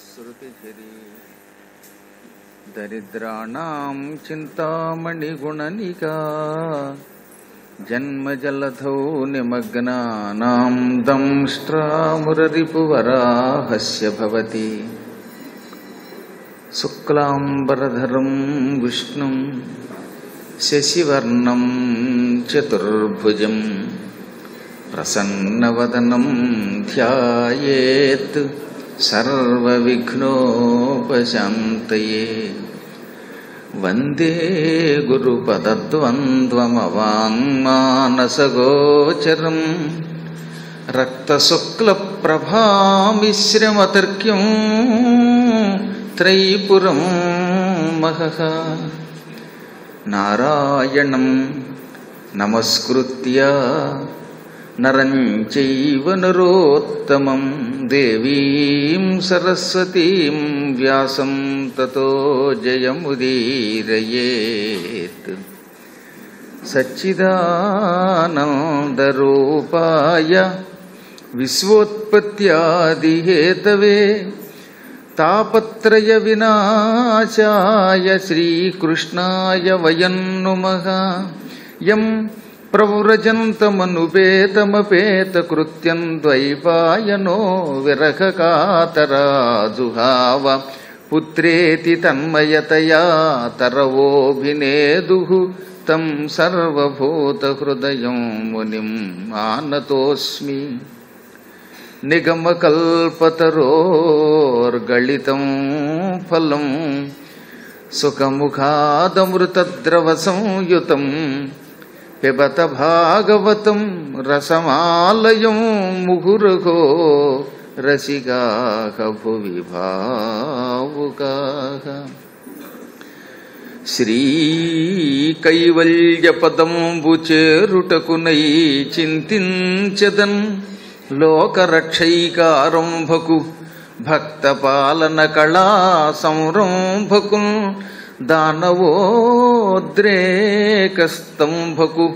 श्रुतिजरी दरिद्राणां चिंतामणिगुणनिका जन्मजलधौ निमग्नानां दंष्ट्रामुररिपुवराहस्य भवति शुक्लांबरधरं विष्णुं शशिवर्णं चतुर्भुजं प्रसन्नवदनं ध्यायेत् सर्वविघ्नोपशान्तये वन्दे गुरुपदद्वन्द्वमवाङ्मानसगोचरं रक्तशुक्लप्रभामिश्रमतर्क्यं त्रयीपुरं महः नारायणं नमस्कृत्य नरं चैव नरोत्तमं देवीं सरस्वतीं व्यासं ततो जयमुदीरयेत् सच्चिदानन्दरूपाय विश्वोत्पत्त्यादिहेतवे तापत्रय विनाशाय श्रीकृष्णाय वयं नुमः यं प्रव्रजन्तमनुपेतमपेतकृत्यं द्वैपायनो विरहकातराजुहाव पुत्रेति तन्मयतया तरवोऽभिनेदुः तं सर्वभूतहृदयं मुनिं आनतोऽस्मि निगमकल्पतरोर्गलितं फलं सुखमुखादमृतद्रवसंयुतं पिबत भागवतं रसमालयं मुहुर्हो रसिकाः भुवि भावुकाः श्रीकैवल्यपदम्बुचेरुटकुनै चिन्तिंचदन् लोकरक्षैकारम्भकु भक्तपालनकला संरम्भकु दानवोद्रेकस्तम्भकु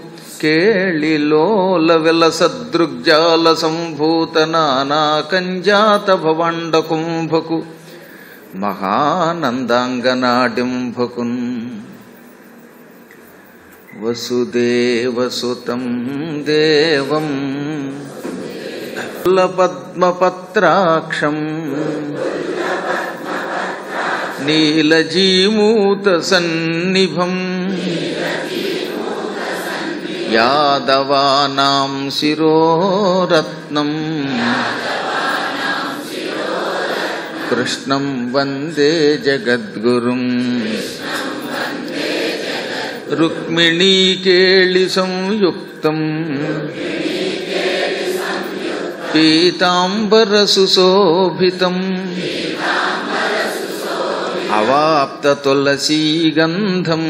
केलिलोलविलसदृग्जालसम्भूतनानाकञ्जातभवाण्डकुम्भकु महानन्दाङ्गनाडिम्भकुन् वसुदेवसुतं देवम् पद्मपत्राक्षं नीलजीमूतसन्निभं यादवानां शिरोरत्नं कृष्णं वन्दे जगद्गुरुं रुक्मिणीकेलिसंयुक्तं पीतांबरसुशोभितं अवाप्ततुलसीगन्धं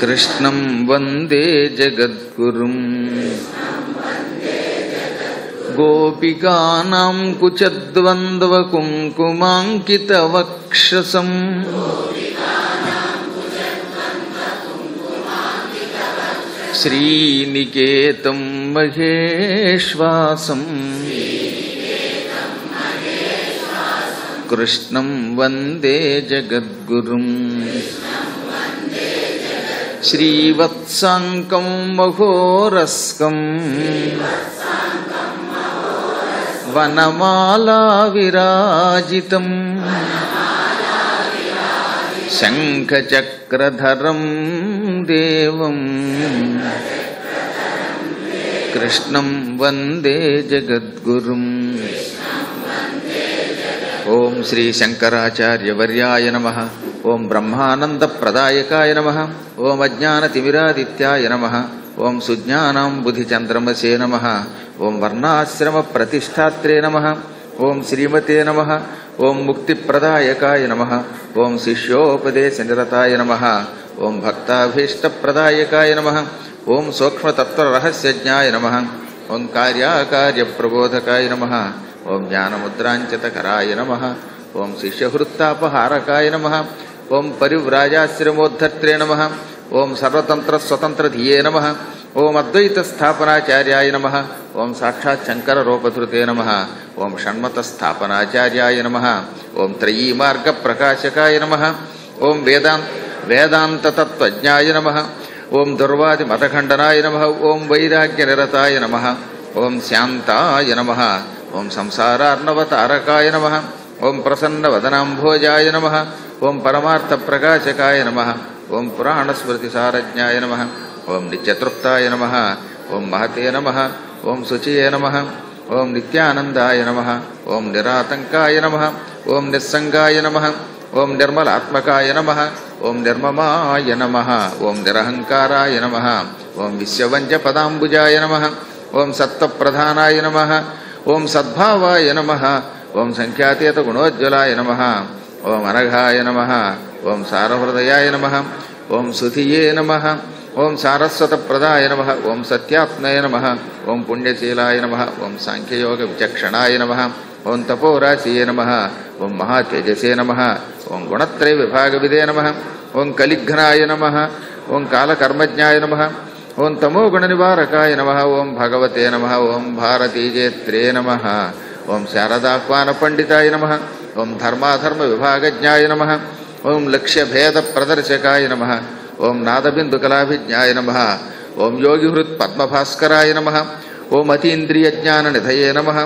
कृष्णं वन्दे जगद्गुरुं गोपिकानां कुचद्वन्द्वकुङ्कुमाङ्कितवक्षसं श्रीनिकेतं महेश्वासं कृष्णं वन्दे जगद्गुरुं श्रीवत्साङ्कं महोरस्कं वनमालाविराजितं शङ्खचक्रधरं देवं कृष्णं वन्दे जगद्गुरुं ओम श्री शंकराचार्य वर्याय नमः ओम ब्रह्मानंद प्रदायकाय नमः ओम अज्ञानतिमिरादित्याय नमः ओम सुज्ञानां बुद्धिचन्द्रमसे नमः ओम वर्णाश्रम प्रतिष्ठात्रे नमः ओम श्रीमते नमः ओम मुक्तिप्रदायकाय नमः ओम शिष्योपदेशनिरताय नमः ओम भक्ताभीष्टप्रदायकाय नमः ओम सूक्ष्मतत्त्वरहस्यज्ञाय नमः ओम कार्याकार्यप्रबोधकाय नमः ओम ज्ञानमुद्राञ्चतकराय नमः ओम शिष्यहृत्तापहारकाय नमः ओम परिव्राजाश्रमोद्धर्त्रे नमः ओम सर्वतन्त्रस्वतन्त्रधिये नमः ओम अद्वैत स्थापनाचार्याय नमः। ओम साक्षात् शंकर रूपधृते नमः। ओम षण्मत स्थापनाचार्याय नमः। ओम त्रयी मार्ग प्रकाशकाय नमः। ओम वेदांत तत्वज्ञाय नमः। ओम दुर्वादि मतखंडनाय नमः। ओम वैराग्य निरताय नमः। ओम शांताय नमः। ओम संसारार्णव तारकाय नमः। ओम प्रसन्न वदनाम्भोजाय नमः। ओम परमार्थ प्रकाशकाय नमः। ओम पुराण स्मृति सारज्ञाय नमः। ओम नित्यतृप्ताय नमः। ओम महते नमः। ओम शुचिये नमः। ओम नित्यानंदाय नमः। ओम निरातंकाय नमः। ओम निस्संगाय नमः। ओम निर्मलात्मकाय नमः। ओम निर्ममाय नमः। ओम निरहंकाराय नमः। ओम विश्ववंज पदाम्बुजाय नमः। ओम सत्वप्रधानाय नमः। ओम सद्भावाय नमः। ओम संख्यातीत गुणोज्ज्वलाय नमः। ओम अनघाय नमः। ओम सारहृदयाय नमः। ओम सुधिये नमः। ओम सारस्वत प्रदाय नमः। ओम सत्यात्मय नमः। ओम पुण्यशीलाय नमः। ओम सांख्ययोग विचक्षणाय नमः। ओम तपोराशिये नमः। ओम महातेजसे नमः। ओम गुणत्रय विभागविदे नमः। ओम कलिघ्नाय नमः। ओम कालकर्मज्ञाय नमः। ओम तमोगुण निवारकाय नमः। ओम भगवते नमः। ओम भारतीजेत्रे नमः। ओम शारदाह्वान पंडिताय नमः। ओम धर्माधर्म विभागज्ञाय नमः। ओम लक्ष्य भेद प्रदर्शकाय नमः। ओम नादबिंदु कलाभिज्ञाय नमः। ओम योगिहृत् पद्मभास्कराय नमः। ओम अतीन्द्रियज्ञान निधये नमः।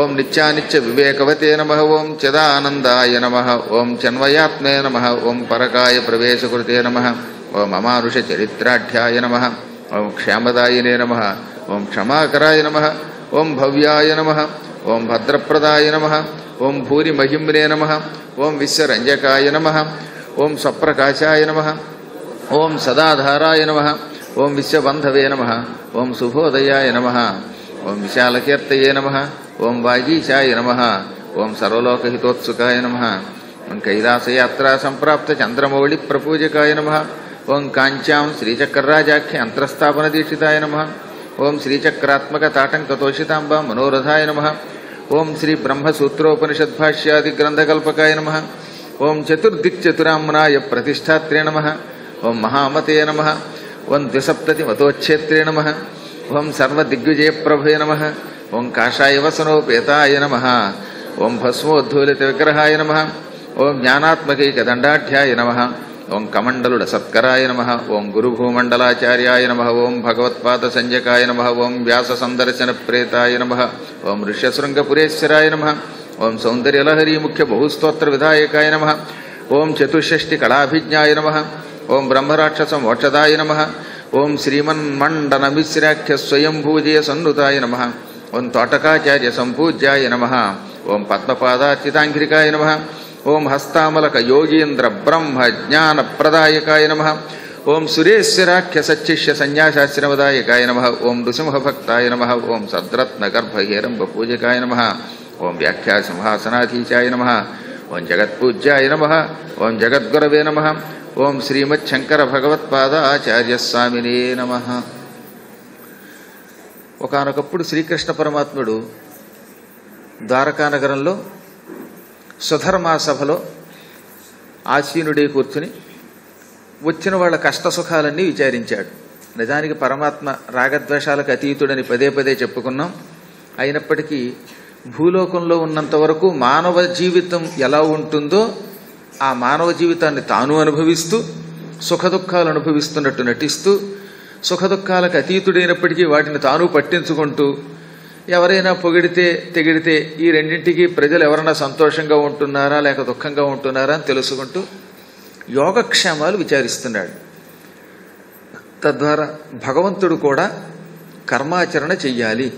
ओम नित्यानित्य विवेकवते नमः। ओम चिदानंदाय नमः। ओम चन्मयात्मने नमः। ओम परकाय प्रवेशकृते नमः। ओम अमानुष चरित्राढ्याय नमः। ओम क्षामदायिने नमः। ओम क्षमाकराय नमः। ओम भव्याय नमः। ओम भद्रप्रदाय नमः। ओम भूरिमहिम्ने नमः। ओम विश्वरंजकाय नमः। ओम स्वप्रकाशाय नमः। ओम सदाधाराय नमः। ओम विश्वबंधवे नमः। ओम सुभोदयाय नमः। ओम विशालकीर्तये नमः। ओम वागीशाय नमः। ओम सर्वलोकहितोत्सुकाय नमः। ओम कैलासयात्रा संप्राप्त चंद्रमौली प्रपूजकाय नमः। ओम कांच्यां श्रीचक्रराजाख्य अंतरस्थापन दीक्षिताय नमः। ओम श्रीचक्रात्मक ताटंकतोषितांबा मनोरथाय नमः। ओम श्री ब्रह्मसूत्रोपनिषद्भाष्यादि ग्रंथकल्पकाय नमः। ओम चतुर्दिक्चतुराम्नाय प्रतिष्ठात्रे नमः। ओम महामते नमः। ओम द्विसप्ततिमतोच्छेत्रे नमः। ओम सर्वदिग्विजय प्रभवे नमः। ओम काषाय वसनोपेताय नमः। ओम भस्मोद्धूलित विग्रहाय नमः। ओम ज्ञानात्मकैकदंडाढ्याय नमः। ओम कमंडलुड सत्कराय नमः। ओम गुरुभूमंडलाचार्याय नमः। ओम भगवत्पाद संजकाय नमः। ओम व्यास संदर्शन प्रेताय नमः। ओम ऋष्यशृंगपुरेश्वराय नमः। ओम सौंदर्यलहरी मुख्य बहुस्तोत्र विधायकाय नमः। ओम चतुष्षष्टि कलाभिज्ञाय नमः। ओम ब्रह्मराक्षस मोक्षदाय नमः। ओम श्रीमन्मंडन मिश्राख्य स्वयंभूजय सन्नुताय नमः। ओम तोटकाचार्य संपूज्याय नमः। ओम पद्मपादार्चितांघ्रिकाय नमः। ओम हस्तामलक योगींद्र ब्रह्म ज्ञान प्रदायकाय नमः। ओम सुरेश्वराख्य सच्चिष्य संन्यासाश्रमदायकाय नमः। ओम नृसिंह भक्ताय नमः। ओम सद्रत्न गर्भ हेरंब पूजकाय नमः। ओम व्याख्या सिंहासनाधीशाय नमः। ओम जगत्पूज्याय नमः। ओम जगद्गुरवे नमः। ओम श्रीमच्छंकर भगवत्पाद आचार्य स्वामिने नमः। ఒకానొకప్పుడు శ్రీకృష్ణ పరమాత్ముడు ద్వారకానగరంలో సుధర్మాసభలో ఆసీనుడే కూర్చుని వచ్చిన వాళ్ళ కష్ట సుఖాలన్నీ విచారించాడు. నిజానికి పరమాత్మ రాగద్వేషాలకు అతీతుడని పదే పదే చెప్పుకున్నాం. అయినప్పటికీ భూలోకంలో ఉన్నంత వరకు మానవ జీవితం ఎలా ఉంటుందో ఆ మానవ జీవితాన్ని తాను అనుభవిస్తూ సుఖదుఖాలు అనుభవిస్తున్నట్టు నటిస్తూ సుఖదుఖాలకు అతీతుడైనప్పటికీ వాటిని తాను పట్టించుకుంటూ ఎవరైనా పొగిడితే తెగిడితే ఈ రెండింటికి ప్రజలు ఎవరైనా సంతోషంగా ఉంటున్నారా లేక దుఃఖంగా ఉంటున్నారా అని తెలుసుకుంటూ యోగక్షేమాలు విచారిస్తున్నాడు. తద్వారా భగవంతుడు కూడా కర్మాచరణ చెయ్యాలి,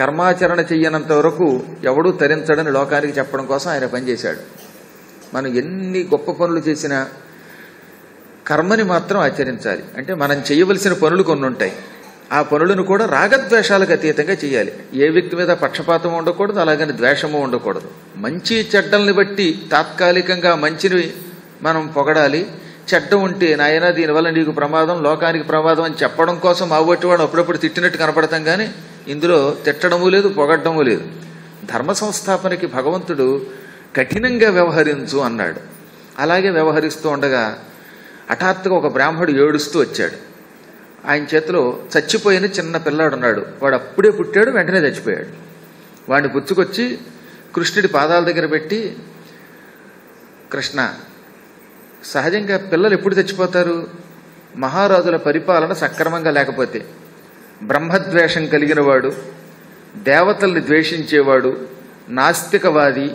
కర్మాచరణ చెయ్యనంత వరకు ఎవడూ తరించడని లోకానికి చెప్పడం కోసం ఆయన పనిచేశాడు. మనం ఎన్ని గొప్ప పనులు చేసినా కర్మని మాత్రం ఆచరించాలి. అంటే మనం చేయవలసిన పనులు కొన్ని ఉంటాయి, ఆ పనులను కూడా రాగద్వేషాలకు అతీతంగా చేయాలి. ఏ వ్యక్తి మీద పక్షపాతం ఉండకూడదు, అలాగని ద్వేషము ఉండకూడదు. మంచి చెడ్డల్ని బట్టి తాత్కాలికంగా మంచిని మనం పొగడాలి, చెడ్డ ఉంటే నాయన దీనివల్ల నీకు ప్రమాదం లోకానికి ప్రమాదం అని చెప్పడం కోసం ఆవట్టి వాడు అప్పుడప్పుడు తిట్టినట్టు కనపడతాం. కానీ ఇందులో తిట్టడము లేదు పొగడ్డము లేదు. ధర్మ సంస్థాపనకి భగవంతుడు కఠినంగా వ్యవహరించు అన్నాడు. అలాగే వ్యవహరిస్తూ ఉండగా హఠాత్తుగా ఒక బ్రాహ్మడు ఏడుస్తూ వచ్చాడు. ఆయన చేతిలో చచ్చిపోయిన చిన్న పిల్లాడు ఉన్నాడు. వాడు అప్పుడే పుట్టాడు, వెంటనే చచ్చిపోయాడు. వాడిని గుర్తుకొచ్చి కృష్ణుడి పాదాల దగ్గర పెట్టి, కృష్ణ, సహజంగా పిల్లలు ఎప్పుడు చచ్చిపోతారు? మహారాజుల పరిపాలన సక్రమంగా లేకపోతే, బ్రహ్మద్వేషం కలిగిన వాడు, దేవతల్ని ద్వేషించేవాడు, నాస్తికవాది,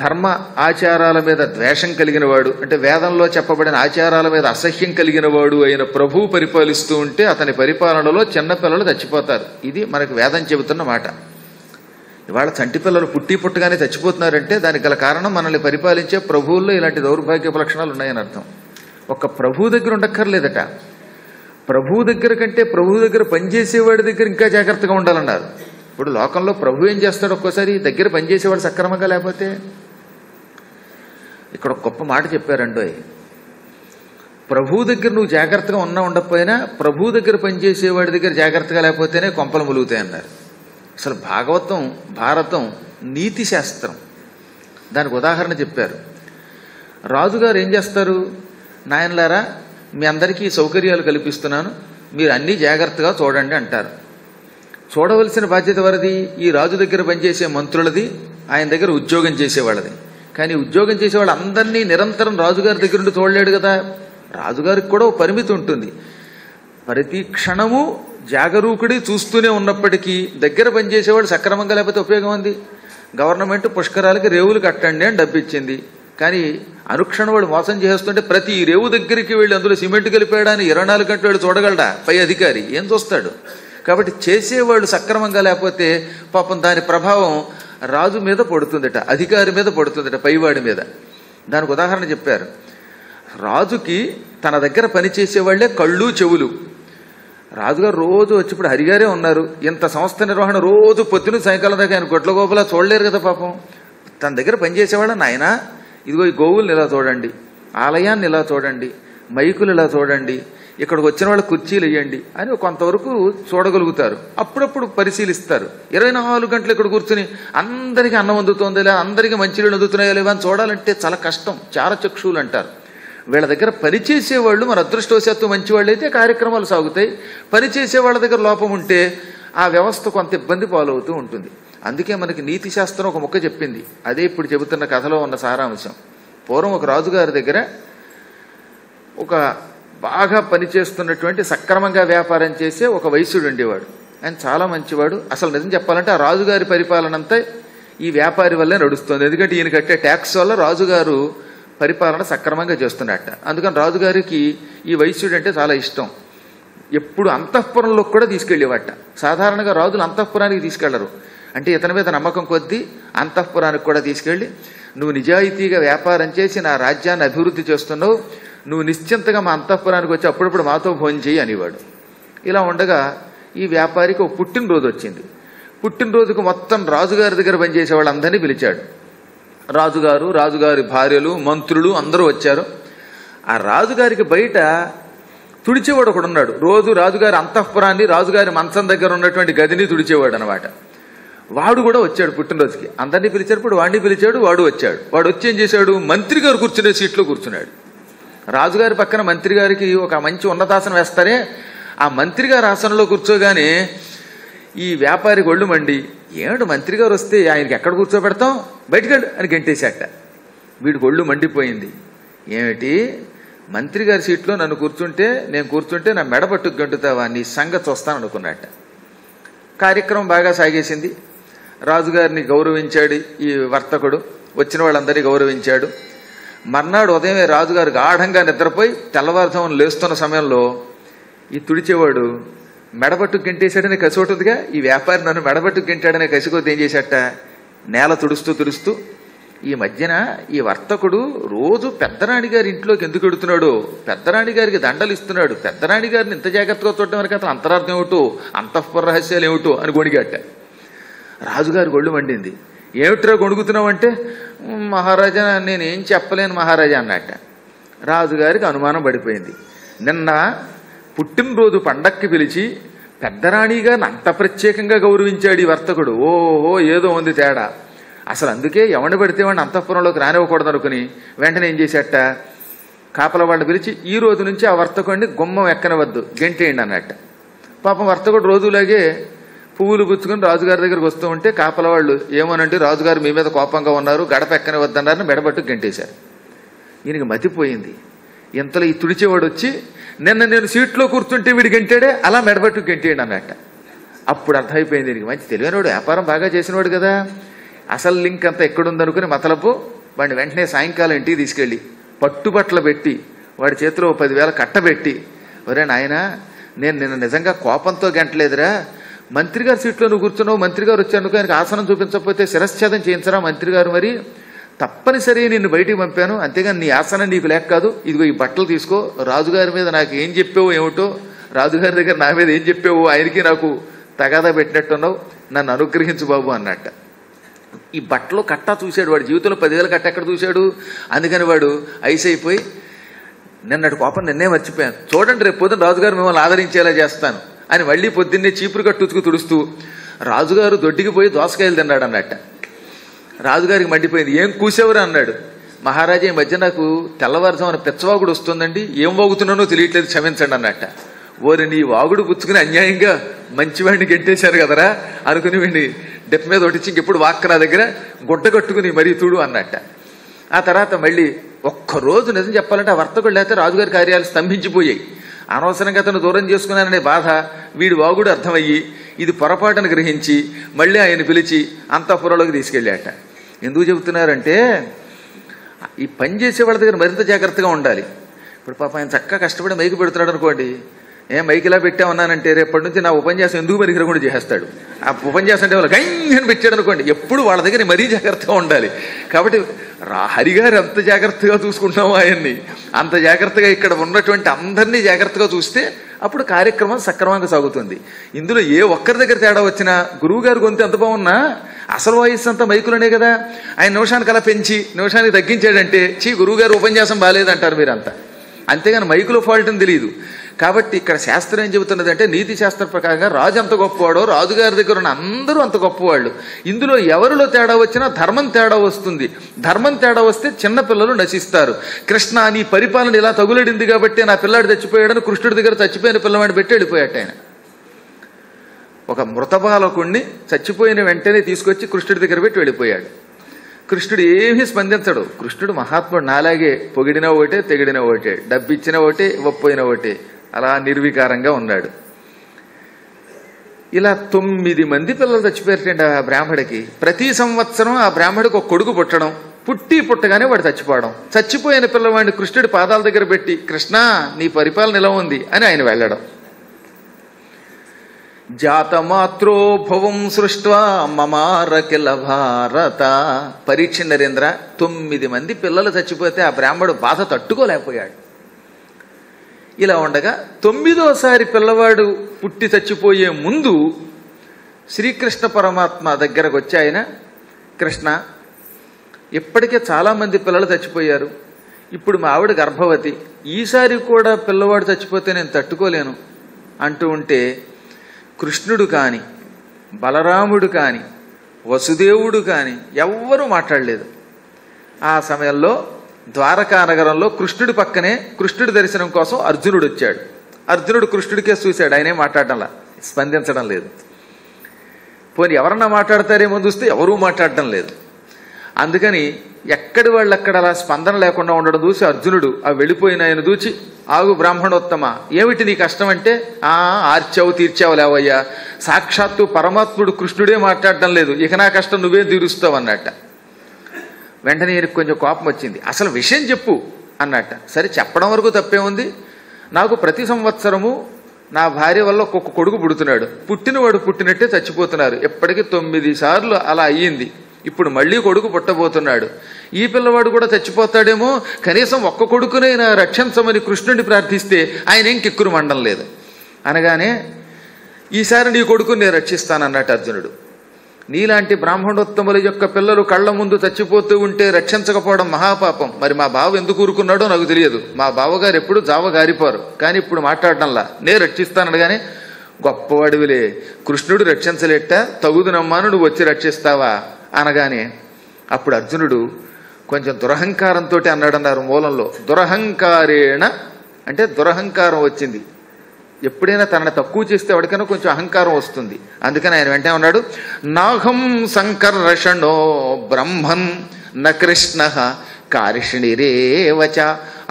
ధర్మ ఆచారాల మీద ద్వేషం కలిగిన వాడు, అంటే వేదంలో చెప్పబడిన ఆచారాల మీద అసహ్యం కలిగిన వాడు అయిన ప్రభువు పరిపాలిస్తూ ఉంటే అతని పరిపాలనలో చిన్నపిల్లలు చచ్చిపోతారు. ఇది మనకు వేదం చెబుతున్న మాట. ఇవాళ చంటి పిల్లలు పుట్టి పుట్టగానే చచ్చిపోతున్నారంటే దానికి గల కారణం మనల్ని పరిపాలించే ప్రభువుల్లో ఇలాంటి దౌర్భాగ్యపు లక్షణాలు ఉన్నాయని అర్థం. ఒక ప్రభువు దగ్గర ఉండక్కర్లేదట, ప్రభువు దగ్గర కంటే ప్రభువు దగ్గర పనిచేసేవాడి దగ్గర ఇంకా జాగ్రత్తగా ఉండాలన్నారు. ఇప్పుడు లోకంలో ప్రభు ఏం చేస్తాడు? ఒక్కోసారి దగ్గర పనిచేసేవాడు సక్రమంగా లేకపోతే. ఇక్కడ ఒక గొప్ప మాట చెప్పారండి, ప్రభువు దగ్గర నువ్వు జాగ్రత్తగా ఉన్నా ఉండకపోయినా ప్రభువు దగ్గర పనిచేసేవాడి దగ్గర జాగ్రత్తగా లేకపోతేనే కొంపలు ములుగుతాయన్నారు. అసలు భాగవతం, భారతం నీతి శాస్త్రం, దానికి ఉదాహరణ చెప్పారు. రాజుగారు ఏం చేస్తారు? నాయనలారా, మీ అందరికీ సౌకర్యాలు కల్పిస్తున్నాను, మీరు అన్నీ జాగ్రత్తగా చూడండి అంటారు. చూడవలసిన బాధ్యత వారిది, ఈ రాజు దగ్గర పనిచేసే మంత్రులది, ఆయన దగ్గర ఉద్యోగం చేసేవాళ్ళది. కానీ ఉద్యోగం చేసేవాళ్ళు అందరినీ నిరంతరం రాజుగారి దగ్గర నుండి చూడలేడు కదా. రాజుగారికి కూడా ఓ పరిమితి ఉంటుంది. ప్రతి క్షణము జాగరూకుడి చూస్తూనే ఉన్నప్పటికీ దగ్గర పనిచేసేవాడు సక్రమంగా లేకపోతే ఉపయోగం ఉంది. గవర్నమెంట్ పుష్కరాలకి రేవులు కట్టండి అని డబ్బిచ్చింది, కానీ అనుక్షణం వాడు మోసం చేస్తుంటే ప్రతి రేవు దగ్గరికి వెళ్ళి అందులో సిమెంట్ కలిపాడని 24 గంటలు వెళ్ళి చూడగలడా పై అధికారి? ఏం చూస్తాడు? కాబట్టి చేసేవాళ్ళు సక్రమంగా లేకపోతే పాపం దాని ప్రభావం రాజు మీద పడుతుందట, అధికారి మీద పడుతుందట, పైవాడి మీద. దానికి ఉదాహరణ చెప్పారు. రాజుకి తన దగ్గర పనిచేసేవాళ్లే కళ్ళు చెవులు. రాజుగారు రోజు వచ్చినప్పుడు హరిగారే ఉన్నారు, ఇంత సంస్థ నిర్వహణ రోజు పొద్దున సాయంకాలం దాకా ఆయన గొడ్ల గోపలా చూడలేరు కదా పాపం. తన దగ్గర పనిచేసేవాళ్ళ, నాయన ఇదిగో ఈ గోవుల్ని ఇలా చూడండి, ఆలయాన్ని ఇలా చూడండి, మైకులు ఇలా చూడండి, ఇక్కడికి వచ్చిన వాళ్ళ కుర్చీలు వేయండి అని కొంతవరకు చూడగలుగుతారు. అప్పుడప్పుడు పరిశీలిస్తారు. 24 గంటలు ఇక్కడ కూర్చుని అందరికీ అన్నం అందుతోంది లేదా, అందరికీ మంచినీళ్ళు అందుతున్నాయో లేవా అని చూడాలంటే చాలా కష్టం. చారచక్షువులు అంటారు. వీళ్ళ దగ్గర పనిచేసేవాళ్ళు మన అదృష్టవశాత్తు మంచివాళ్ళు అయితే కార్యక్రమాలు సాగుతాయి. పనిచేసే వాళ్ళ దగ్గర లోపం ఉంటే ఆ వ్యవస్థ కొంత ఇబ్బంది పాలవుతూ ఉంటుంది. అందుకే మనకి నీతి శాస్త్రం ఒక ముక్క చెప్పింది. అదే ఇప్పుడు చెబుతున్న కథలో ఉన్న సారాంశం. పూర్వం ఒక రాజుగారి దగ్గర ఒక బాగా పనిచేస్తున్నటువంటి సక్రమంగా వ్యాపారం చేసే ఒక వైశ్యుడు ఉండేవాడు. ఆయన చాలా మంచివాడు. అసలు నిజం చెప్పాలంటే ఆ రాజుగారి పరిపాలన అంతా ఈ వ్యాపారి వల్లే నడుస్తుంది. ఎందుకంటే ఈయన కట్టే ట్యాక్స్ వల్ల రాజుగారు పరిపాలన సక్రమంగా చేస్తున్నట్ట. అందుకని రాజుగారికి ఈ వైశ్యుడు అంటే చాలా ఇష్టం. ఎప్పుడు అంతఃపురంలో కూడా తీసుకెళ్ళేవాట. సాధారణంగా రాజులు అంతఃపురానికి తీసుకెళ్లరు. అంటే ఇతని మీద నమ్మకం కొద్దీ అంతఃపురానికి కూడా తీసుకెళ్ళి, నువ్వు నిజాయితీగా వ్యాపారం చేసి నా రాజ్యాన్ని అభివృద్ధి చేస్తున్నావు, నువ్వు నిశ్చింతగా మా అంతఃపురానికి వచ్చి అప్పుడప్పుడు మాతో భోజనం చేయి అనేవాడు. ఇలా ఉండగా ఈ వ్యాపారికి ఒక పుట్టినరోజు వచ్చింది. పుట్టినరోజుకు మొత్తం రాజుగారి దగ్గర పనిచేసే వాళ్ళందరినీ పిలిచాడు. రాజుగారు, రాజుగారి భార్యలు, మంత్రులు అందరూ వచ్చారు. ఆ రాజుగారికి బయట తుడిచేవాడు ఒకడు ఉన్నాడు. రోజు రాజుగారి అంతఃపురాన్ని, రాజుగారి మంచం దగ్గర ఉన్నటువంటి గదిని తుడిచేవాడు అనమాట. వాడు కూడా వచ్చాడు పుట్టినరోజుకి. అందరినీ పిలిచేటప్పుడు వాడిని పిలిచాడు, వాడు వచ్చాడు. వాడు వచ్చి ఏం చేశాడు? మంత్రి గారు కూర్చునే సీట్లో కూర్చున్నాడు. రాజుగారి పక్కన మంత్రి గారికి ఒక మంచి ఉన్నతాసనం వేస్తారే, ఆ మంత్రి గారి ఆసనంలో కూర్చోగానే ఈ వ్యాపారి గొళ్ళు మండి, ఏమిటి మంత్రి గారు వస్తే ఆయనకి ఎక్కడ కూర్చోబెడతాం, బయటకెళ్ళు అని గంటేశాట. వీడి గొళ్ళు మండిపోయింది. ఏమిటి, మంత్రి గారి సీట్లో నన్ను కూర్చుంటే, నేను కూర్చుంటే నా మెడ పట్టుకు గంటుతావా, నీ సంగతి వస్తాను అనుకున్నట్ట. కార్యక్రమం బాగా సాగేసింది. రాజుగారిని గౌరవించాడు ఈ వర్తకుడు, వచ్చిన వాళ్ళందరినీ గౌరవించాడు. మర్నాడు ఉదయమే రాజుగారు గాఢంగా నిద్రపోయి తెల్లవారుజామున లేస్తున్న సమయంలో ఈ తుడిచేవాడు మెడబట్టు గెంటేశాడనే కసి ఉంటుందిగా, ఈ వ్యాపారి నన్ను మెడబట్టు గెంటాడనే కసి కొద్ది ఏం చేశాట, నేల తుడుస్తూ తుడుస్తూ, ఈ మధ్యన ఈ వర్తకుడు రోజు పెద్దరాణి గారి ఇంట్లోకి ఎందుకు వెడుతున్నాడు, పెద్దరాణి గారికి దండలు ఇస్తున్నాడు, పెద్దరాణి గారిని ఇంత జాగ్రత్తగా చూడటం వరకు అతను అంతరార్థం ఏమిటో, అంతఃపుర రహస్యాలు ఏమిటో అని గొణిగాట. రాజుగారు గొళ్ళు మండింది. ఏమిట్రా గొణుగుతున్నావు అంటే, మహారాజా నేనేం చెప్పలేను మహారాజా అన్నట్ట. రాజుగారికి అనుమానం పడిపోయింది. నిన్న పుట్టినరోజు పండక్కి పిలిచి పెద్దరాణి గారిని అంత ప్రత్యేకంగా గౌరవించాడు ఈ వర్తకుడు, ఓహో ఏదో ఉంది తేడా, అసలు అందుకే ఎవడిని పడితే వాడిని అంతఃపురంలోకి రానివ్వకూడదు అనుకుని వెంటనే ఏం చేశాట, కాపల వాళ్ళు పిలిచి ఈ రోజు నుంచి ఆ వర్తకుడిని గుమ్మం ఎక్కనవద్దు గెంటేయండి అన్నట్టు. పాపం వర్తకుడు రోజులాగే పువ్వులు గుచ్చుకుని రాజుగారి దగ్గరకు వస్తూ ఉంటే కాపల వాళ్ళు ఏమోనంటే రాజుగారు మీ మీద కోపంగా ఉన్నారు, గడప ఎక్కనవద్దన్నారని మెడబట్టు గెంటేశారు. ఈయనకి మతిపోయింది. ఇంతలో ఈ తుడిచేవాడు వచ్చి నిన్న నేను సీట్లో కూర్చుంటే వీడు గెంటాడే అలా మెడబట్టు గెంటేయండి అన్నట్ట. అప్పుడు అర్థమైపోయింది దీనికి మంచి తెలివైనవాడు, వ్యాపారం బాగా చేసినవాడు కదా, అసలు లింక్ అంతా ఎక్కడుందనుకుని మతలపు వాడిని వెంటనే సాయంకాలం ఇంటికి తీసుకెళ్ళి పట్టుబట్టలు పెట్టి వాడి చేతిలో 10,000 కట్టబెట్టి, ఒరే నాయన నేను నిన్న నిజంగా కోపంతో గెంటలేదురా, మంత్రిగారి సీట్లో నువ్వు కూర్చున్నావు, మంత్రిగారు వచ్చానుకో ఆయనకు ఆసనం చూపించకపోతే శిరశ్ఛేదం చేయించరా మంత్రిగారు, మరి తప్పనిసరి నిన్ను బయటికి పంపాను, అంతేగాని నీ ఆసనం నీకు లేక కాదు, ఇదిగో ఈ బట్టలు తీసుకో, రాజుగారి మీద నాకు ఏం చెప్పావు ఏమిటో, రాజుగారి దగ్గర నా మీద ఏం చెప్పావు, ఆయనకి నాకు తగాదా పెట్టినట్టున్నావు, నన్ను అనుగ్రహించు బాబు అన్నట్ట. ఈ బట్టలో కట్టా చూశాడు, వాడు జీవితంలో 10,000 కట్ట ఎక్కడ చూశాడు, అందుకని వాడు ఐస్ అయిపోయి నిన్నటి కోపం నిన్నే మర్చిపోయాను, చూడండి రేపు పొద్దున రాజుగారు మిమ్మల్ని ఆదరించేలా చేస్తాను అని మళ్ళీ పొద్దున్నే చీపురు కట్టుకు తుడుస్తూ రాజుగారు దొడ్డికి పోయి దోసకాయలు తిన్నాడు అన్నట్ట. రాజుగారికి మండిపోయింది, ఏం కూసేవరు అన్నాడు. మహారాజా ఈ మధ్య నాకు తెల్లవారుజాము అని పెచ్చవాగుడు వస్తుందండి, ఏం వాగుతున్నానో తెలియట్లేదు క్షమించండి అన్నట్ట. ఓరి నీ వాగుడు పుచ్చుకుని అన్యాయంగా మంచివాడిని గెంటేశారు కదరా అనుకుని వీడిని డెప్ మీద ఒటిచ్చి ఇంకెప్పుడు వాక్క నా దగ్గర గుడ్డ కట్టుకుని మరీ తూడు అన్నట్ట. ఆ తర్వాత మళ్ళీ ఒక్కరోజు నిజం చెప్పాలంటే ఆ వర్తకుడు లేకపోతే రాజుగారి కార్యాలు స్తంభించిపోయాయి. అనవసరంగా అతను దూరం చేసుకున్నాననే బాధ వీడి వాగుడు అర్థమయ్యి ఇది పొరపాటును గ్రహించి మళ్ళీ ఆయన పిలిచి అంతఃపురంలోకి తీసుకెళ్ళాట. ఎందుకు చెబుతున్నారంటే ఈ పని చేసే వాళ్ళ దగ్గర మరింత జాగ్రత్తగా ఉండాలి. ఇప్పుడు పాప ఆయన చక్కగా కష్టపడి మైకి పెడుతున్నాడు అనుకోండి, ఏం మైకి ఇలా పెట్టామన్నానంటే రేపటి నుంచి నా ఉపన్యాసం ఎందుకు పరిగరకుండా చేసేస్తాడు, ఆ ఉపన్యాసం అంటే వాళ్ళు గైన్ పెట్టాడు అనుకోండి, ఎప్పుడు వాళ్ళ దగ్గర మరీ జాగ్రత్తగా ఉండాలి. కాబట్టి హరిగారు అంత జాగ్రత్తగా చూసుకుంటాము ఆయన్ని, అంత జాగ్రత్తగా ఇక్కడ ఉన్నటువంటి అందరినీ జాగ్రత్తగా చూస్తే అప్పుడు కార్యక్రమం సక్రమంగా సాగుతుంది. ఇందులో ఏ ఒక్కరి దగ్గర తేడా వచ్చినా గురువుగారు గొంతు ఎంత బాగున్నా అసలు వాయిస్ అంతా మైకులనే కదా, ఆయన నిమిషానికి అలా పెంచి నిమిషానికి తగ్గించాడంటే చీ గురువుగారు ఉపన్యాసం బాగాలేదంటారు మీరంతా, అంతేగాని మైకులో ఫాల్ట్ అని తెలియదు. కాబట్టి ఇక్కడ శాస్త్రం ఏం చెబుతున్నది అంటే నీతి శాస్త్ర ప్రకారంగా రాజు అంత గొప్పవాడో రాజుగారి దగ్గర ఉన్న అందరూ అంత గొప్పవాళ్ళు. ఇందులో ఎవరిలో తేడా వచ్చినా ధర్మం తేడా వస్తుంది, ధర్మం తేడా వస్తే చిన్నపిల్లలు నశిస్తారు. కృష్ణ నీ పరిపాలన ఇలా తగులడింది కాబట్టి నా పిల్లాడు చచ్చిపోయాడని కృష్ణుడి దగ్గర చచ్చిపోయిన పిల్లవాడిని పెట్టి వెళ్ళిపోయాట. ఆయన ఒక మృతబాలకుణ్ణి చచ్చిపోయిన వెంటనే తీసుకొచ్చి కృష్ణుడి దగ్గర పెట్టి వెళ్ళిపోయాడు. కృష్ణుడు ఏమీ స్పందించడు. కృష్ణుడు మహాత్ముడు నాలాగే పొగిడిన ఒకటే, తెగిడిన ఒకటే, డబ్బిచ్చిన ఒకటే, ఇవ్వపోయిన ఒకటే, అలా నిర్వికారంగా ఉన్నాడు. ఇలా 9 మంది పిల్లలు చచ్చిపోయారండి ఆ బ్రాహ్మడికి. ప్రతి సంవత్సరం ఆ బ్రాహ్మడికి ఒక కొడుకు పుట్టడం, పుట్టి పుట్టగానే వాడు చచ్చిపోవడం. చచ్చిపోయిన పిల్లవాడిని కృష్ణుడి పాదాల దగ్గర పెట్టి కృష్ణ నీ పరిపాలన ఇలా ఉంది అని ఆయన వెళ్ళడం. జాతమాత్రో భవం సృష్ట్వా మమారకిల భారత. పరీక్ష నరేంద్ర, 9 మంది పిల్లలు చచ్చిపోతే ఆ బ్రాహ్మడు బాధ తట్టుకోలేకపోయాడు. ఇలా ఉండగా 9వ సారి పిల్లవాడు పుట్టి చచ్చిపోయే ముందు శ్రీకృష్ణ పరమాత్మ దగ్గరకు వచ్చి ఆయన, కృష్ణ ఇప్పటికే చాలామంది పిల్లలు చచ్చిపోయారు, ఇప్పుడు మా ఆవిడ గర్భవతి, ఈసారి కూడా పిల్లవాడు చచ్చిపోతే నేను తట్టుకోలేను అంటూ ఉంటే కృష్ణుడు కాని బలరాముడు కాని వసుదేవుడు కాని ఎవ్వరూ మాట్లాడలేదు. ఆ సమయంలో ద్వారకా నగరంలో కృష్ణుడి పక్కనే కృష్ణుడి దర్శనం కోసం అర్జునుడు వచ్చాడు. అర్జునుడు కృష్ణుడికే చూశాడు, ఆయనే మాట్లాడడంలా, స్పందించడం లేదు. పోనీ ఎవరన్నా మాట్లాడతారేమో చూస్తే ఎవరూ మాట్లాడడం లేదు. అందుకని ఎక్కడి వాళ్ళు అక్కడ అలా స్పందన లేకుండా ఉండడం చూసి అర్జునుడు ఆ వెళ్ళిపోయిన ఆయన చూచి, ఆగు బ్రాహ్మణోత్తమ, ఏమిటి నీ కష్టం అంటే, ఆర్చావు తీర్చావు లేవయ్యా, సాక్షాత్తు పరమాత్ముడు కృష్ణుడే మాట్లాడడం లేదు, ఇక నా కష్టం నువ్వే తీరుస్తావు అన్నట్ట. వెంటనే ఈయనకు కొంచెం కోపం వచ్చింది, అసలు విషయం చెప్పు అన్నట్ట. సరే చెప్పడం వరకు తప్పేముంది, నాకు ప్రతి సంవత్సరము నా భార్య వల్ల ఒక్కొక్క కొడుకు పుడుతున్నాడు, పుట్టినవాడు పుట్టినట్టే చచ్చిపోతున్నారు, ఎప్పటికీ 9 సార్లు అలా అయ్యింది, ఇప్పుడు మళ్ళీ కొడుకు పుట్టబోతున్నాడు, ఈ పిల్లవాడు కూడా చచ్చిపోతాడేమో, కనీసం ఒక్క కొడుకునైనా రక్షించమని కృష్ణుడిని ప్రార్థిస్తే ఆయన ఏం కిక్కురు మండం లేదు. అనగానే ఈసారి నీ కొడుకుని నేను రక్షిస్తానన్నట్టు అర్జునుడు. నీలాంటి బ్రాహ్మణోత్తముల యొక్క పిల్లలు కళ్ళ ముందు చచ్చిపోతూ ఉంటే రక్షించకపోవడం మహాపాపం, మరి మా బావ ఎందుకు ఊరుకున్నాడో నాకు తెలియదు, మా బావగారు ఎప్పుడు జావగారిపోరు, కానీ ఇప్పుడు మాట్లాడడంలా, నేను రక్షిస్తానగానే, గొప్పవాడివిలే కృష్ణుడు రక్షించలేట, తగుదునమ్మాను నువ్వు వచ్చి రక్షిస్తావా అనగానే అప్పుడు అర్జునుడు కొంచెం దురహంకారంతోటి అన్నాడన్నారు మూలంలో. దురహంకారేణ అంటే దురహంకారం వచ్చింది. ఎప్పుడైనా తనని తక్కువ చేస్తే ఎవరికైనా కొంచెం అహంకారం వస్తుంది. అందుకని ఆయన వెంటనే ఉన్నాడు, నాహం సంకర్షణో బ్రహ్మం న కృష్ణ కారిషణిరేవచ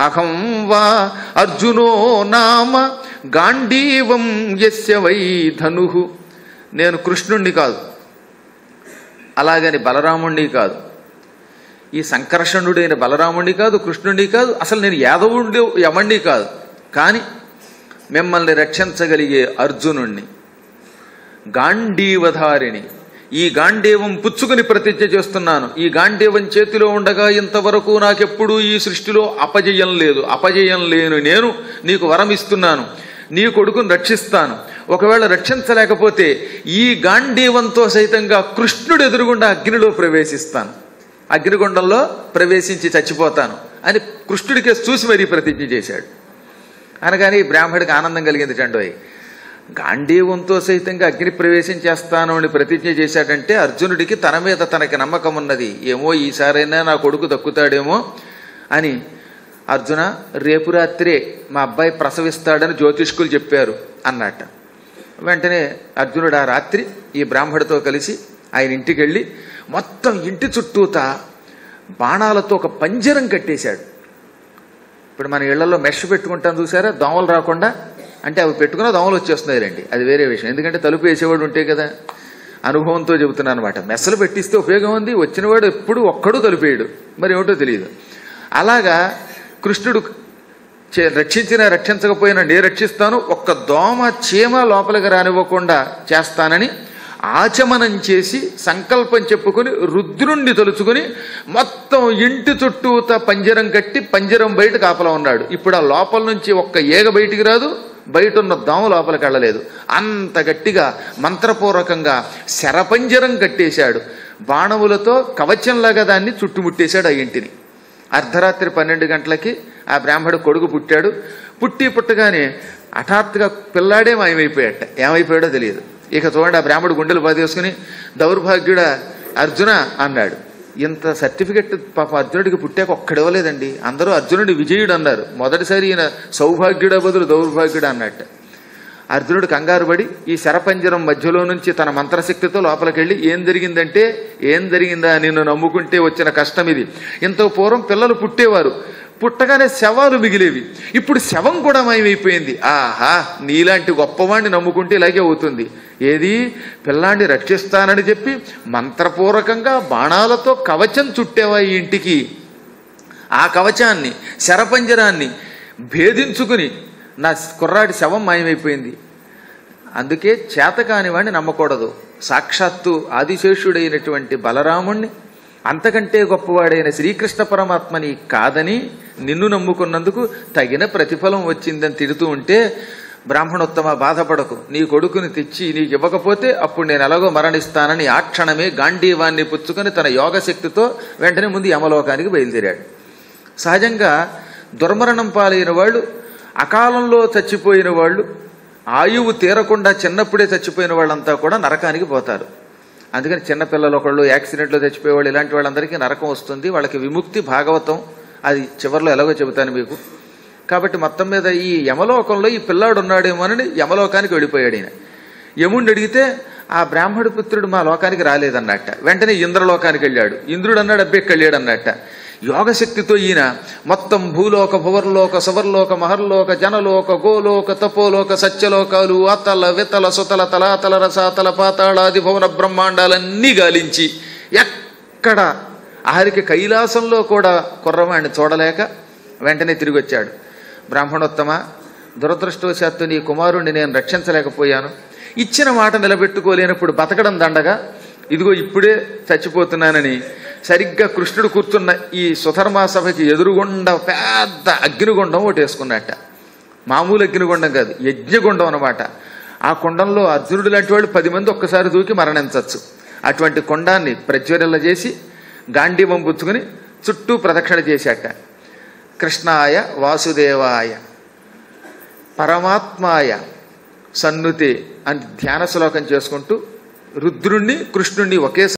అహం వా అర్జునో నామ గాంధీవం యస్య వై ధనుః. నేను కృష్ణుణ్ణి కాదు, అలాగని బలరాముణ్ణి కాదు, ఈ సంకర్షణుడైన బలరాముణ్ణి కాదు, కృష్ణుణ్ణి కాదు, అసలు నేను యాదవుడి యమణ్ణి కాదు, కానీ మిమ్మల్ని రక్షించగలిగే అర్జునుణ్ణి, గాంధీవధారిణి, ఈ గాంధీవం పుచ్చుకుని ప్రతిజ్ఞ చేస్తున్నాను, ఈ గాంధీవం చేతిలో ఉండగా ఇంతవరకు నాకెప్పుడూ ఈ సృష్టిలో అపజయం లేదు, అపజయం లేను నేను నీకు వరం ఇస్తున్నాను, నీ కొడుకును రక్షిస్తాను. ఒకవేళ రక్షించలేకపోతే ఈ గాంధీవంతో సైతంగా కృష్ణుడు ఎదురుగుండా అగ్నిలో ప్రవేశిస్తాను, అగ్నిగుండంలో ప్రవేశించి చచ్చిపోతాను అని కృష్ణుడికే చూసి మరీ ప్రతిజ్ఞ చేశాడు. అనగానే బ్రాహ్మడికి ఆనందం కలిగింది. చండోయి గాంధీవంతో సైతంగా అగ్ని ప్రవేశం చేస్తాను అని ప్రతిజ్ఞ చేశాడంటే అర్జునుడికి తన మీద తనకి నమ్మకం ఉన్నది. ఏమో ఈసారైనా నా కొడుకు దక్కుతాడేమో అని, అర్జున రేపు రాత్రే మా అబ్బాయి ప్రసవిస్తాడని జ్యోతిష్కులు చెప్పారు అన్నట్ట. వెంటనే అర్జునుడు ఆ రాత్రి ఈ బ్రాహ్మడితో కలిసి ఆయన ఇంటికి వెళ్ళి మొత్తం ఇంటి చుట్టూత బాణాలతో ఒక పంజరం కట్టేశాడు. ఇప్పుడు మన ఇళ్లలో మెష్ పెట్టుకుంటాం చూసారా, దోమలు రాకుండా, అంటే అవి పెట్టుకున్న దోమలు వచ్చేస్తున్నాయి రండి, అది వేరే విషయం, ఎందుకంటే తలుపు వేసేవాడు ఉంటే కదా, అనుభవంతో చెబుతున్నాను అనమాట. మెస్సులు పెట్టిస్తే ఉపయోగం ఉంది, వచ్చినవాడు ఎప్పుడు ఒక్కడూ తలుపేయడు, మరి ఏమిటో తెలియదు. అలాగా కృష్ణుడు రక్షించినా రక్షించకపోయినా నేను రక్షిస్తాను, ఒక్క దోమ చీమ లోపలికి రానివ్వకుండా చేస్తానని ఆచమనం చేసి సంకల్పం చెప్పుకుని రుద్రుణ్ణి తలుచుకుని మొత్తం ఇంటి చుట్టూత పంజరం కట్టి పంజరం బయట కాపలా ఉన్నాడు. ఇప్పుడు ఆ లోపల నుంచి ఒక్క ఏగ బయటికి రాదు, బయట ఉన్న దోమ లోపలికి వెళ్ళలేదు, అంత గట్టిగా మంత్రపూర్వకంగా శరపంజరం కట్టేశాడు. బాణములతో కవచంలాగా దాన్ని చుట్టుముట్టేశాడు ఆ ఇంటిని. అర్ధరాత్రి 12 గంటలకి ఆ బ్రాహ్మడు కొడుకు పుట్టాడు. పుట్టగానే హఠాత్తుగా పిల్లాడే మాయమైపోయాట, ఏమైపోయాడో తెలియదు. ఇక చూడండి ఆ బ్రాహ్మడు గుండెలు బాధేసుకుని దౌర్భాగ్యుడా అర్జున అన్నాడు. ఇంత సర్టిఫికెట్ పాప అర్జునుడికి పుట్టాక ఒక్కడివ్వలేదండి, అందరూ అర్జునుడి విజయుడు అన్నారు, మొదటిసారి ఈయన సౌభాగ్యుడ బదులు దౌర్భాగ్యుడు అన్నట్టు. అర్జునుడు కంగారు పడి ఈ శరపంజరం మధ్యలో నుంచి తన మంత్రశక్తితో లోపలికి వెళ్ళి ఏం జరిగిందా నిన్ను నమ్ముకుంటే వచ్చిన కష్టం ఇది. ఇంత పూర్వం పిల్లలు పుట్టేవారు, పుట్టగానే శవాలు మిగిలేవి, ఇప్పుడు శవం కూడా మాయమైపోయింది. ఆహా, నీలాంటి గొప్పవాణ్ణి నమ్ముకుంటే ఇలాగే అవుతుంది. ఏది, పిల్లాన్ని రక్షిస్తానని చెప్పి మంత్రపూర్వకంగా బాణాలతో కవచం చుట్టేవా ఈ ఇంటికి, ఆ కవచాన్ని శరపంజరాన్ని భేదించుకుని నా కుర్రాడి శవం మాయమైపోయింది. అందుకే చేతకాని వాడిని నమ్మకూడదు. సాక్షాత్తు ఆదిశేషుడైనటువంటి బలరాముణ్ణి, అంతకంటే గొప్పవాడైన శ్రీకృష్ణ పరమాత్మని కాదని నిన్ను నమ్ముకున్నందుకు తగిన ప్రతిఫలం వచ్చిందని తిడుతూ ఉంటే, బ్రాహ్మణోత్తమ బాధపడకు, నీ కొడుకుని తెచ్చి నీకు ఇవ్వకపోతే అప్పుడు నేను ఎలాగో మరణిస్తానని ఆ క్షణమే గాంధీవాన్ని పుచ్చుకొని తన యోగశక్తితో వెంటనే ముందు యమలోకానికి బయలుదేరాడు. సహజంగా దుర్మరణం పాలైన వాళ్ళు, అకాలంలో చచ్చిపోయిన వాళ్ళు, ఆయువు తీరకుండా చిన్నప్పుడే చచ్చిపోయిన వాళ్ళంతా కూడా నరకానికి పోతారు. అందుకని చిన్నపిల్లలు ఒకళ్ళు, యాక్సిడెంట్లో చచ్చిపోయేవాళ్ళు, ఇలాంటి వాళ్ళందరికీ నరకం వస్తుంది. వాళ్ళకి విముక్తి భాగవతం, అది చివరిలో ఎలాగో చెబుతాను మీకు. కాబట్టి మొత్తం మీద ఈ యమలోకంలో ఈ పిల్లాడు ఉన్నాడేమోనని యమలోకానికి వెళ్ళిపోయాడు ఆయన. యముణ్ణి అడిగితే ఆ బ్రాహ్మడు పుత్రుడు మా లోకానికి రాలేదన్నట్ట. వెంటనే ఇంద్రలోకానికి వెళ్ళాడు. ఇంద్రుడు అన్నాడు, అబ్బెక్కి వెళ్ళాడు అన్నట్ట. యోగశక్తితో ఈయన మొత్తం భూలోక భువర్లోక సవర్లోక మహర్లోక జనలోక గోలోక తపోలోక సత్యలోకాలు అతల వితల సుతల తలాతల రసాతల పాతాళాది భవన బ్రహ్మాండాలన్నీ గాలించి ఎక్కడ ఆరికి కైలాసంలో కూడా కుర్రవాణ్ణి చూడలేక వెంటనే తిరిగి వచ్చాడు. బ్రాహ్మణోత్తమ, దురదృష్టవశాత్తు నీ కుమారుణ్ణి నేను రక్షించలేకపోయాను, ఇచ్చిన మాట నిలబెట్టుకోలేనప్పుడు బతకడం దండగా, ఇదిగో ఇప్పుడే చచ్చిపోతున్నానని సరిగ్గా కృష్ణుడు కూర్చున్న ఈ సుధర్మా సభకి ఎదురుగుండ పెద్ద అగ్నిగుండం ఒకటి వేసుకున్నట్ట. మామూలు అగ్నిగుండం కాదు, యజ్ఞగుండం అనమాట. ఆ కుండంలో అర్జునుడు లాంటి వాళ్ళు 10 మంది ఒక్కసారి దూకి మరణించవచ్చు. అటువంటి కుండాన్ని ప్రజ్వరిల్ల చేసి గాంధీవం పుచ్చుకుని చుట్టూ ప్రదక్షిణ చేశాట. కృష్ణాయ వాసుదేవాయ పరమాత్మాయ సన్నుతే అని ధ్యాన శ్లోకం చేసుకుంటూ రుద్రుణ్ణి కృష్ణుణ్ణి ఒకేసారి